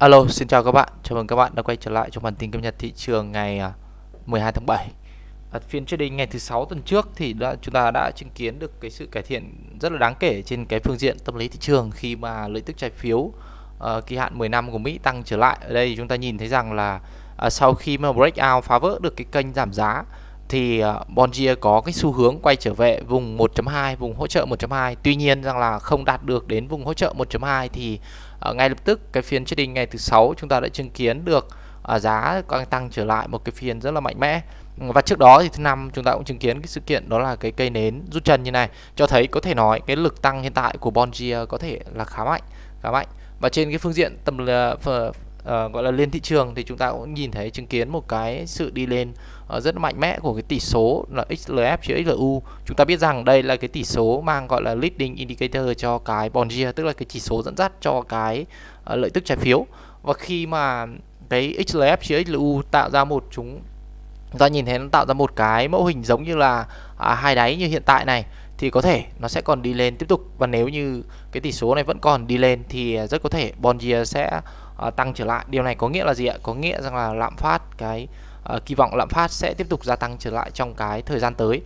Alo, xin chào các bạn. Chào mừng các bạn đã quay trở lại trong bản tin cập nhật thị trường ngày 12 tháng 7. Ở phiên trading ngày thứ 6 tuần trước thì chúng ta đã chứng kiến được cái sự cải thiện rất là đáng kể trên cái phương diện tâm lý thị trường khi mà lợi tức trái phiếu kỳ hạn 10 năm của Mỹ tăng trở lại. Ở đây chúng ta nhìn thấy rằng là sau khi mà breakout phá vỡ được cái kênh giảm giá thì Bonjour có cái xu hướng quay trở về vùng 1.2, vùng hỗ trợ 1.2. Tuy nhiên rằng là không đạt được đến vùng hỗ trợ 1.2 thì ngay lập tức cái phiên trading ngày thứ 6 chúng ta đã chứng kiến được giá tăng trở lại một cái phiên rất là mạnh mẽ. Và trước đó thì thứ năm chúng ta cũng chứng kiến cái sự kiện đó là cái cây nến rút chân như này, cho thấy có thể nói cái lực tăng hiện tại của Bonjour có thể là khá mạnh. Và trên cái phương diện gọi là lên thị trường thì chúng ta cũng nhìn thấy chứng kiến một cái sự đi lên rất mạnh mẽ của cái tỷ số là XLF chia XLU. Chúng ta biết rằng đây là cái tỷ số mang gọi là leading indicator cho cái Bonjour, tức là cái chỉ số dẫn dắt cho cái lợi tức trái phiếu. Và khi mà cái XLF chia XLU tạo ra một chúng ta nhìn thấy nó tạo ra một cái mẫu hình giống như là hai đáy như hiện tại này, thì có thể nó sẽ còn đi lên tiếp tục. Và nếu như cái tỷ số này vẫn còn đi lên thì rất có thể Bonjour sẽ tăng trở lại. Điều này có nghĩa là gì ạ? Có nghĩa rằng là lạm phát, cái kỳ vọng lạm phát sẽ tiếp tục gia tăng trở lại trong cái thời gian tới.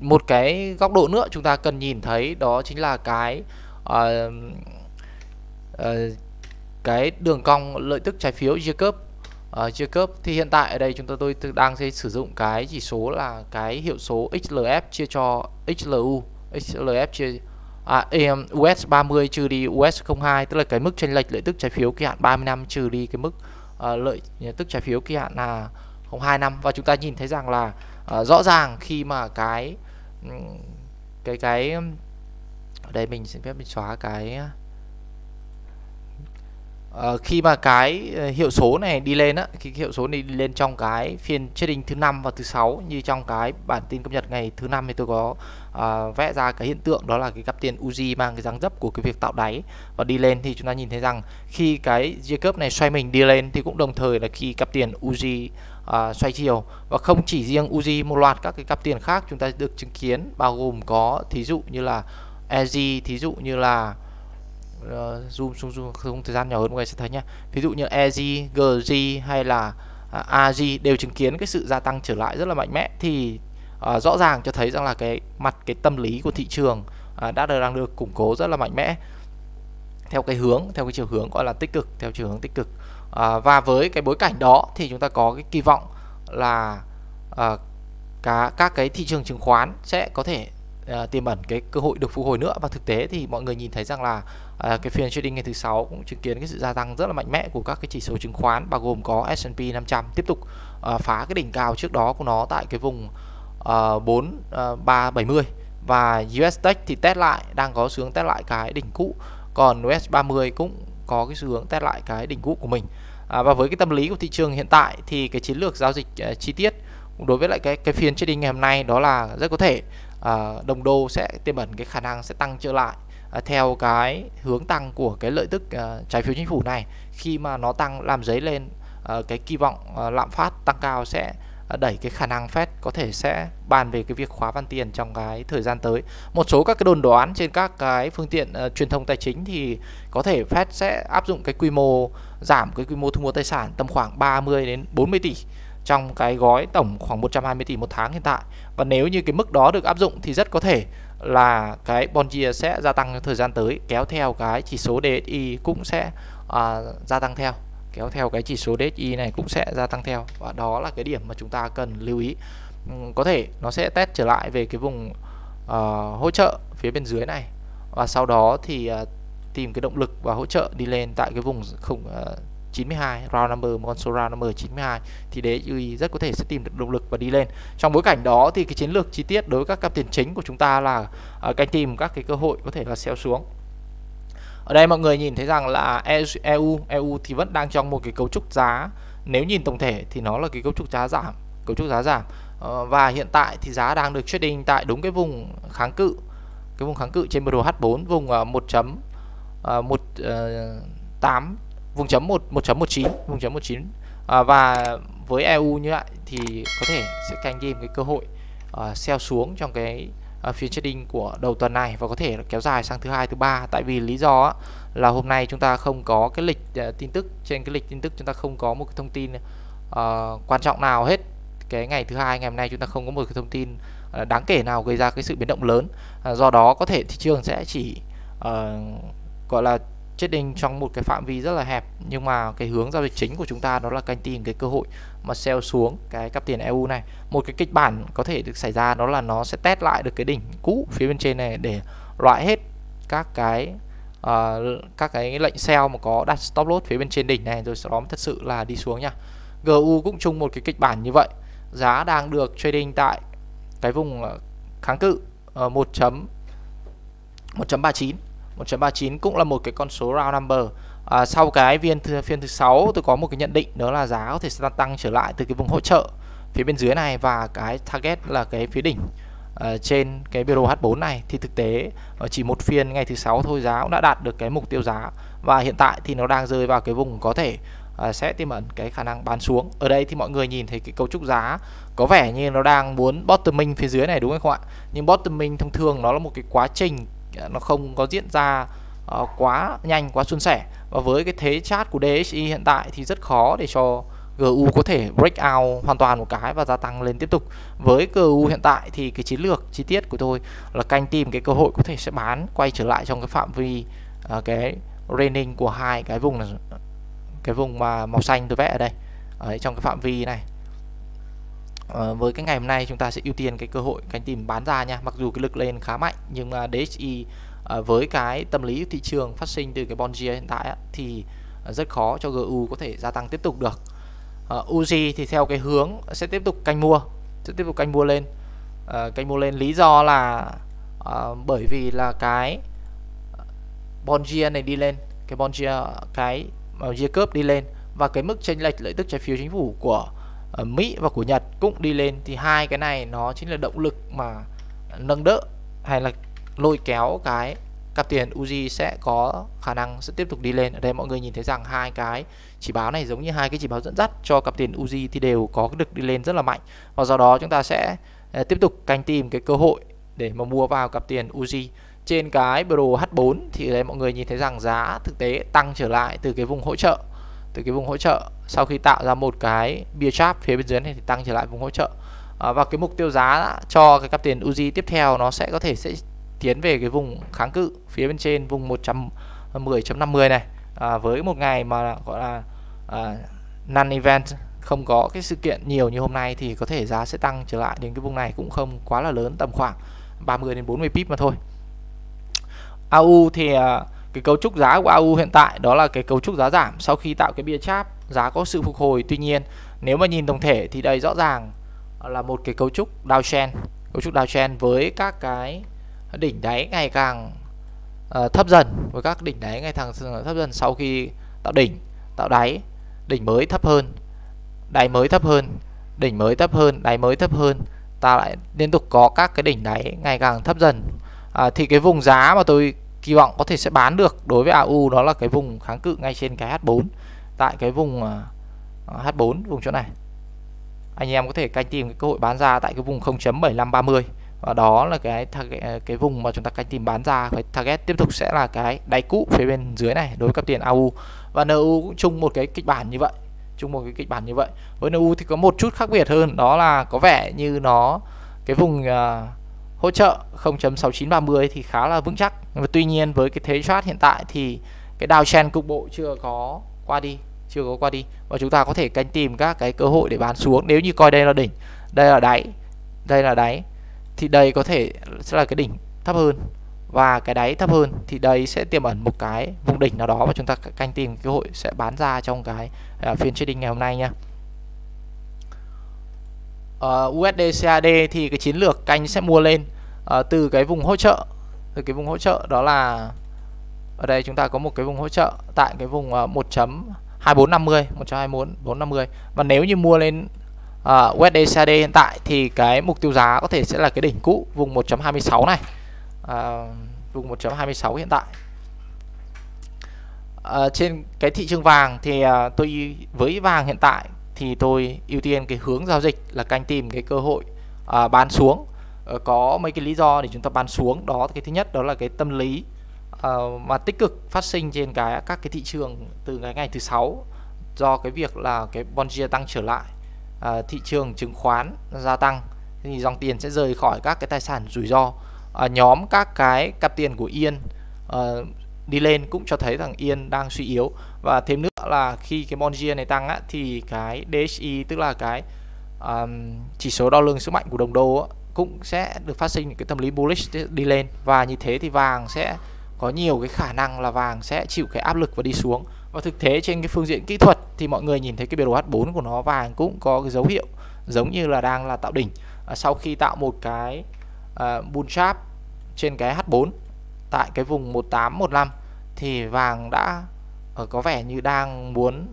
Một cái góc độ nữa chúng ta cần nhìn thấy đó chính là cái đường cong lợi tức trái phiếu J-curve. J-curve thì hiện tại ở đây tôi đang sử dụng cái chỉ số là cái hiệu số XLF chia cho XLU, XLF chia US 30 trừ đi US 02, tức là cái mức chênh lệch lợi tức trái phiếu kỳ hạn 30 năm trừ đi cái mức lợi tức trái phiếu kỳ hạn là 02 năm. Và chúng ta nhìn thấy rằng là rõ ràng khi mà cái ở đây mình xin phép mình xóa cái khi mà cái hiệu số này đi lên á, khi hiệu số này đi lên trong cái phiên trading thứ 5 và thứ 6 như trong cái bản tin cập nhật ngày thứ 5 thì tôi có vẽ ra cái hiện tượng đó là cái cặp tiền Uzi mang cái dáng dấp của cái việc tạo đáy và đi lên. Thì chúng ta nhìn thấy rằng khi cái J-curve này xoay mình đi lên thì cũng đồng thời là khi cặp tiền Uzi xoay chiều. Và không chỉ riêng Uzi, một loạt các cái cặp tiền khác chúng ta được chứng kiến, bao gồm có thí dụ như là EZ, thí dụ như là zoom xuống zoom thời gian nhỏ hơn mọi người sẽ thấy nhé. Ví dụ như EG, GG hay là AG đều chứng kiến cái sự gia tăng trở lại rất là mạnh mẽ. Thì rõ ràng cho thấy rằng là cái tâm lý của thị trường đang được củng cố rất là mạnh mẽ theo theo cái chiều hướng gọi là tích cực, theo chiều hướng tích cực. Và với cái bối cảnh đó thì chúng ta có cái kỳ vọng là các cái thị trường chứng khoán sẽ có thể tiềm ẩn cái cơ hội được phục hồi nữa. Và thực tế thì mọi người nhìn thấy rằng là cái phiên trading ngày thứ 6 cũng chứng kiến cái sự gia tăng rất là mạnh mẽ của các cái chỉ số chứng khoán, bao gồm có S&P 500 tiếp tục phá cái đỉnh cao trước đó của nó tại cái vùng 4370, và US Tech thì test lại, đang có xu hướng test lại cái đỉnh cũ, còn US 30 cũng có cái xu hướng test lại cái đỉnh cũ của mình. Và với cái tâm lý của thị trường hiện tại thì cái chiến lược giao dịch chi tiết đối với lại cái phiên trading ngày hôm nay đó là rất có thể đồng đô sẽ tiềm ẩn cái khả năng sẽ tăng trở lại theo cái hướng tăng của cái lợi tức trái phiếu chính phủ này, khi mà nó tăng làm dấy lên cái kỳ vọng lạm phát tăng cao sẽ đẩy cái khả năng Fed có thể sẽ bàn về cái việc khóa van tiền trong cái thời gian tới. Một số các cái đồn đoán trên các cái phương tiện truyền thông tài chính thì có thể Fed sẽ áp dụng cái quy mô giảm cái quy mô thu mua tài sản tầm khoảng 30 đến 40 tỷ trong cái gói tổng khoảng 120 tỷ một tháng hiện tại. Và nếu như cái mức đó được áp dụng thì rất có thể là cái Bonjour sẽ gia tăng thời gian tới, kéo theo cái chỉ số DXY cũng sẽ gia tăng theo, kéo theo cái chỉ số DXY này cũng sẽ gia tăng theo. Và đó là cái điểm mà chúng ta cần lưu ý. Có thể nó sẽ test trở lại về cái vùng hỗ trợ phía bên dưới này, và sau đó thì tìm cái động lực và hỗ trợ đi lên tại cái vùng 92, round number, một con số round number 92 thì DXY rất có thể sẽ tìm được động lực và đi lên. Trong bối cảnh đó thì cái chiến lược chi tiết đối với các cặp tiền chính của chúng ta là canh tìm các cái cơ hội có thể là xéo xuống. Ở đây mọi người nhìn thấy rằng là EU thì vẫn đang trong một cái cấu trúc giá, nếu nhìn tổng thể thì nó là cái cấu trúc giá giảm. Và hiện tại thì giá đang được trading tại đúng cái vùng kháng cự, trên MRH4, vùng 1.18, vùng chấm 1.19, và với EU như vậy thì có thể sẽ canh tìm cái cơ hội sell xuống trong cái phiên trading của đầu tuần này và có thể kéo dài sang thứ hai, thứ ba. Tại vì lý do là hôm nay chúng ta không có cái lịch tin tức, trên cái lịch tin tức chúng ta không có một cái thông tin quan trọng nào hết. Cái ngày thứ hai ngày hôm nay chúng ta không có một cái thông tin đáng kể nào gây ra cái sự biến động lớn. Do đó có thể thị trường sẽ chỉ gọi là trading trong một cái phạm vi rất là hẹp, nhưng mà cái hướng giao dịch chính của chúng ta đó là canh tìm cái cơ hội mà sell xuống cái cặp tiền EU này. Một cái kịch bản có thể được xảy ra đó là nó sẽ test lại được cái đỉnh cũ phía bên trên này để loại hết các cái lệnh sell mà có đặt stop loss phía bên trên đỉnh này, rồi sau đó thật sự là đi xuống nha. GU cũng chung một cái kịch bản như vậy, giá đang được trading tại cái vùng kháng cự 1.39 cũng là một cái con số round number. Sau cái phiên thứ 6 tôi có một cái nhận định đó là giá có thể sẽ tăng trở lại từ cái vùng hỗ trợ phía bên dưới này và cái target là cái phía đỉnh trên cái biểu đồ H4 này. Thì thực tế chỉ một phiên ngày thứ 6 thôi giá cũng đã đạt được cái mục tiêu giá và hiện tại thì nó đang rơi vào cái vùng có thể sẽ tiềm ẩn cái khả năng bán xuống. Ở đây thì mọi người nhìn thấy cái cấu trúc giá có vẻ như nó đang muốn bottoming phía dưới này, đúng hay không ạ? Nhưng bottoming thông thường nó là một cái quá trình nó không có diễn ra quá nhanh, quá suôn sẻ, và với cái thế chart của DXY hiện tại thì rất khó để cho GU có thể break out hoàn toàn một cái và gia tăng lên tiếp tục. Với GU hiện tại thì cái chiến lược chi tiết của tôi là canh tìm cái cơ hội có thể sẽ bán quay trở lại trong cái phạm vi cái ranging của hai cái vùng là cái vùng mà màu xanh tôi vẽ ở đây. Đấy, trong cái phạm vi này. Với cái ngày hôm nay chúng ta sẽ ưu tiên cái cơ hội canh tìm bán ra nha. Mặc dù cái lực lên khá mạnh nhưng mà DXY với cái tâm lý thị trường phát sinh từ cái Bollinger hiện tại thì rất khó cho GU có thể gia tăng tiếp tục được. UJ thì theo cái hướng sẽ tiếp tục canh mua, lên, lý do là bởi vì là cái Bollinger này đi lên, cái Bollinger cái yield curve đi lên và cái mức chênh lệch lợi tức trái phiếu chính phủ của Mỹ và của Nhật cũng đi lên, thì hai cái này nó chính là động lực mà nâng đỡ hay là lôi kéo cái cặp tiền UJ sẽ có khả năng sẽ tiếp tục đi lên. Ở đây mọi người nhìn thấy rằng hai cái chỉ báo này giống như hai cái chỉ báo dẫn dắt cho cặp tiền UJ thì đều có cái lực đi lên rất là mạnh, và do đó chúng ta sẽ tiếp tục canh tìm cái cơ hội để mà mua vào cặp tiền UJ. Trên cái biểu đồ H4 thì ở đây mọi người nhìn thấy rằng giá thực tế tăng trở lại từ cái vùng hỗ trợ, sau khi tạo ra một cái bear trap phía bên dưới này thì tăng trở lại vùng hỗ trợ, và cái mục tiêu giá cho cái cặp tiền UJ tiếp theo nó sẽ có thể sẽ tiến về cái vùng kháng cự phía bên trên vùng 110.50 này, với một ngày mà gọi là non-event, không có cái sự kiện nhiều như hôm nay thì có thể giá sẽ tăng trở lại đến cái vùng này cũng không quá là lớn, tầm khoảng 30 đến 40 pip mà thôi. AU thì cái cấu trúc giá của AU hiện tại đó là cái cấu trúc giá giảm sau khi tạo cái bear trap, giá có sự phục hồi. Tuy nhiên nếu mà nhìn tổng thể thì đây rõ ràng là một cái cấu trúc downtrend, với các cái đỉnh đáy ngày càng thấp dần, sau khi tạo đỉnh, tạo đáy, đỉnh mới thấp hơn, đáy mới thấp hơn, đỉnh mới thấp hơn, đáy mới thấp hơn, ta lại liên tục có các cái đỉnh đáy ngày càng thấp dần. Thì cái vùng giá mà tôi kỳ vọng có thể sẽ bán được đối với AU đó là cái vùng kháng cự ngay trên cái H4, tại cái vùng H4, vùng chỗ này. Anh em có thể canh tìm cái cơ hội bán ra tại cái vùng 0.7530, và đó là cái vùng mà chúng ta canh tìm bán ra. Cái target tiếp tục sẽ là cái đáy cũ phía bên dưới này đối với cặp tiền AU, và NU cũng chung một cái kịch bản như vậy. Với NU thì có một chút khác biệt hơn, đó là có vẻ như nó cái vùng hỗ trợ 0.6930 thì khá là vững chắc, và tuy nhiên với cái thế chart hiện tại thì cái downtrend cục bộ chưa có qua đi, và chúng ta có thể canh tìm các cái cơ hội để bán xuống. Nếu như coi đây là đỉnh, đây là đáy, thì đây có thể sẽ là cái đỉnh thấp hơn và cái đáy thấp hơn, thì đây sẽ tiềm ẩn một cái vùng đỉnh nào đó và chúng ta canh tìm cơ hội sẽ bán ra trong cái phiên trading ngày hôm nay nha. USD/CAD thì cái chiến lược canh sẽ mua lên từ cái vùng hỗ trợ, đó là ở đây chúng ta có một cái vùng hỗ trợ tại cái vùng 1.2450, và nếu như mua lên USD/CAD hiện tại thì cái mục tiêu giá có thể sẽ là cái đỉnh cũ vùng 1.26 này, vùng 1.26 hiện tại. Trên cái thị trường vàng thì tôi với vàng hiện tại thì tôi ưu tiên cái hướng giao dịch là canh tìm cái cơ hội bán xuống. có mấy cái lý do để chúng ta bán xuống. Đó, cái thứ nhất đó là cái tâm lý mà tích cực phát sinh trên các cái thị trường từ ngày thứ sáu, do cái việc là cái Bollinger tăng trở lại, thị trường chứng khoán gia tăng thì dòng tiền sẽ rời khỏi các cái tài sản rủi ro. Nhóm các cái cặp tiền của Yên đi lên cũng cho thấy rằng Yên đang suy yếu. Và thêm nữa là khi cái Bollinger này tăng á, thì cái DXY, tức là cái chỉ số đo lường sức mạnh của đồng đô á, cũng sẽ được phát sinh cái tâm lý bullish đi lên, và như thế thì vàng sẽ có nhiều cái khả năng là vàng sẽ chịu cái áp lực và đi xuống. Và thực tế trên cái phương diện kỹ thuật thì mọi người nhìn thấy cái biểu đồ H4 của nó, vàng cũng có cái dấu hiệu giống như là đang là tạo đỉnh sau khi tạo một cái bull sharp trên cái H4 tại cái vùng 1815, thì vàng đã có vẻ như đang muốn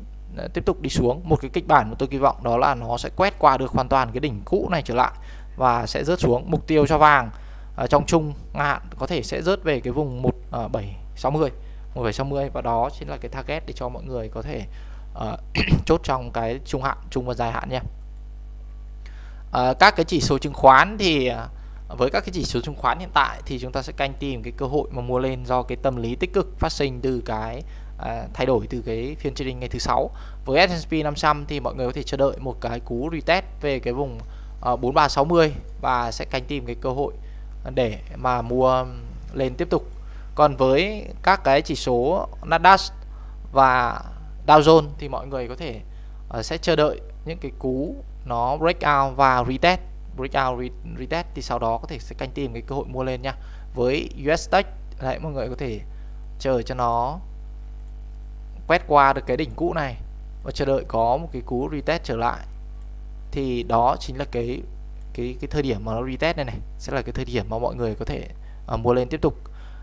tiếp tục đi xuống. Một cái kịch bản mà tôi kỳ vọng đó là nó sẽ quét qua được hoàn toàn cái đỉnh cũ này trở lại và sẽ rớt xuống. Mục tiêu cho vàng trong trung hạn có thể sẽ rớt về cái vùng 1760, và đó chính là cái target để cho mọi người có thể chốt trong cái trung hạn, trung và dài hạn nha. Các cái chỉ số chứng khoán thì với các cái chỉ số chứng khoán hiện tại thì chúng ta sẽ canh tìm cái cơ hội mà mua lên do cái tâm lý tích cực phát sinh từ cái thay đổi từ cái phiên trading ngày thứ sáu. Với S&P 500 thì mọi người có thể chờ đợi một cái cú retest về cái vùng 4360 và sẽ canh tìm cái cơ hội để mà mua lên tiếp tục. Còn với các cái chỉ số Nasdaq và Dow Jones thì mọi người có thể sẽ chờ đợi những cái cú nó breakout và retest, breakout retest thì sau đó có thể sẽ canh tìm cái cơ hội mua lên nha. Với US Tech lại mọi người có thể chờ cho nó quét qua được cái đỉnh cũ này và chờ đợi có một cái cú retest trở lại, thì đó chính là cái thời điểm mà nó retest này sẽ là cái thời điểm mà mọi người có thể mua lên tiếp tục.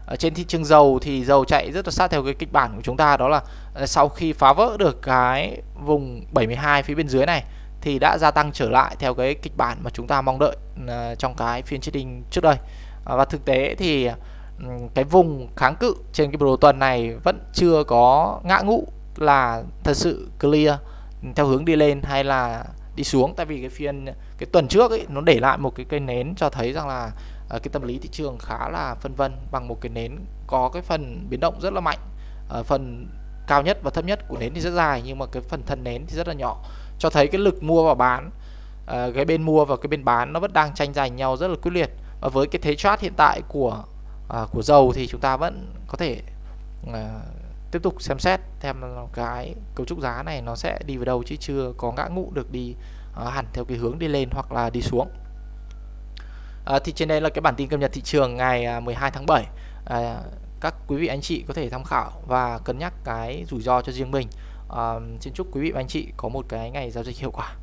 Ở trên thị trường dầu thì dầu chạy rất là sát theo cái kịch bản của chúng ta, đó là sau khi phá vỡ được cái vùng 72 phía bên dưới này thì đã gia tăng trở lại theo cái kịch bản mà chúng ta mong đợi trong cái phiên trading trước đây. Và thực tế thì cái vùng kháng cự trên cái biểu đồ tuần này vẫn chưa có ngã ngũ là thật sự clear theo hướng đi lên hay là đi xuống, tại vì cái tuần trước ấy, nó để lại một cái cây nến cho thấy rằng là cái tâm lý thị trường khá là phân vân, bằng một cái nến có cái phần biến động rất là mạnh, phần cao nhất và thấp nhất của nến thì rất dài nhưng mà cái phần thân nến thì rất là nhỏ, cho thấy cái lực mua và bán, cái bên mua và cái bên bán nó vẫn đang tranh giành nhau rất là quyết liệt. Và với cái thế chart hiện tại của dầu thì chúng ta vẫn có thể tiếp tục xem xét xem cái cấu trúc giá này nó sẽ đi vào đâu, chứ chưa có ngã ngũ được đi hẳn theo cái hướng đi lên hoặc là đi xuống. Thì trên đây là cái bản tin cập nhật thị trường ngày 12 tháng 7. Các quý vị anh chị có thể tham khảo và cân nhắc cái rủi ro cho riêng mình. Xin chúc quý vị và anh chị có một cái ngày giao dịch hiệu quả.